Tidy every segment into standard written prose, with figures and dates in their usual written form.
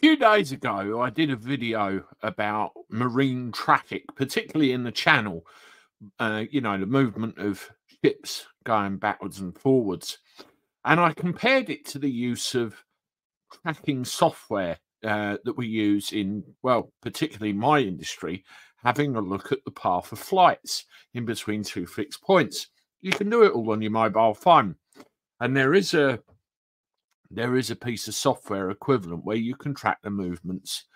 A few days ago, I did a video about marine traffic, particularly in the Channel. You know, the movement of ships going backwards and forwards. And I compared it to the use of tracking software that we use in, well, particularly my industry, having a look at the path of flights in between two fixed points. You can do it all on your mobile phone. And there is a piece of software equivalent where you can track the movements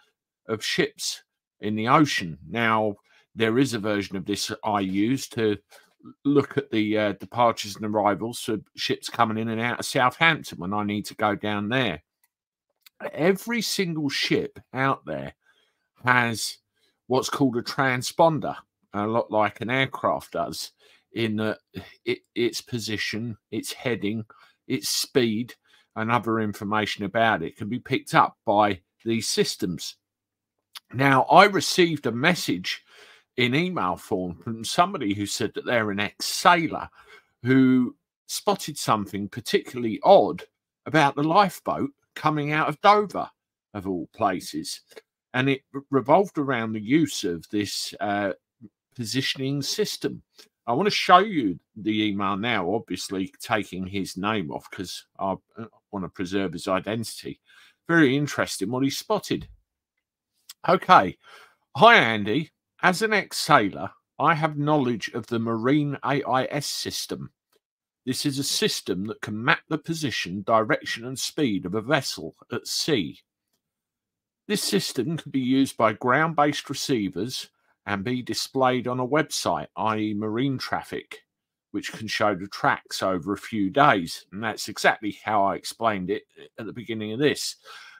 of ships in the ocean. Now, there is a version of this I use to look at the departures and arrivals for ships coming in and out of Southampton when I need to go down there. Every single ship out there has what's called a transponder, a lot like an aircraft does, in its position, its heading, its speed, and other information about it can be picked up by these systems. Now, I received a message in email form from somebody who said that they're an ex-sailor who spotted something particularly odd about the lifeboat coming out of Dover, of all places. And it revolved around the use of this positioning system. I want to show you the email now, obviously taking his name off because I want to preserve his identity. Very interesting what he spotted. Okay. Hi, Andy. As an ex-sailor, I have knowledge of the marine AIS system. This is a system that can map the position, direction, and speed of a vessel at sea. This system can be used by ground-based receivers and be displayed on a website, i.e. marine traffic, which can show the tracks over a few days. And that's exactly how I explained it at the beginning of this.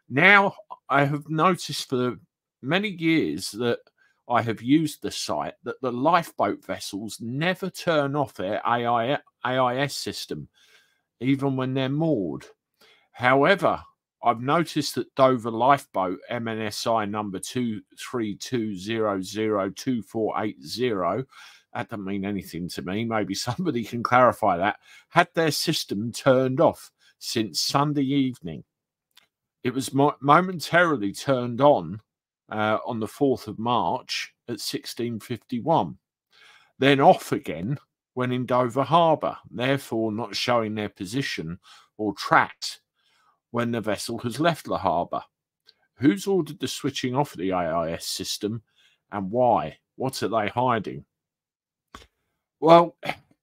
Now, I have noticed for many years that I have used the site that the lifeboat vessels never turn off their AIS system, even when they're moored. However, I've noticed that Dover Lifeboat MNSI number 23200248, that doesn't mean anything to me, maybe somebody can clarify that, had their system turned off since Sunday evening. It was momentarily turned on the 4th of March at 16:51, then off again when in Dover Harbour, therefore not showing their position or tracks when the vessel has left the harbour. Who's ordered the switching off of the AIS system and why? What are they hiding? Well,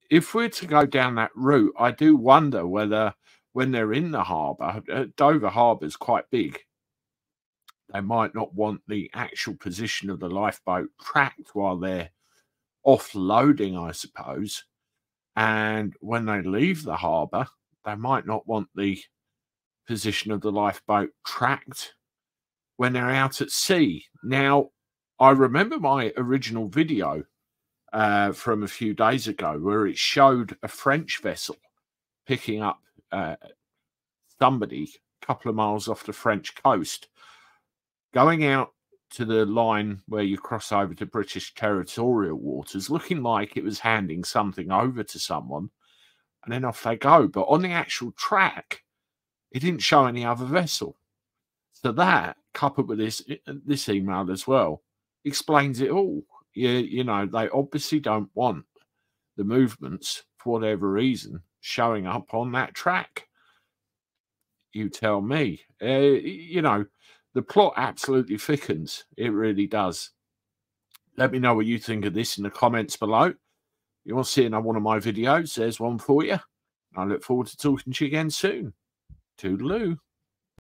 if we're to go down that route, I do wonder whether when they're in the harbour, Dover Harbour is quite big, they might not want the actual position of the lifeboat tracked while they're offloading, I suppose. And when they leave the harbour, they might not want the position of the lifeboat tracked when they're out at sea. Now, I remember my original video from a few days ago where it showed a French vessel picking up somebody a couple of miles off the French coast, going out to the line where you cross over to British territorial waters, looking like it was handing something over to someone, and then off they go. But on the actual track, it didn't show any other vessel. So that, coupled with this email as well, explains it all. You know, they obviously don't want the movements, for whatever reason, showing up on that track. You tell me. You know, the plot absolutely thickens. It really does. Let me know what you think of this in the comments below. If you want to see another one of my videos, there's one for you. I look forward to talking to you again soon. Toodaloo.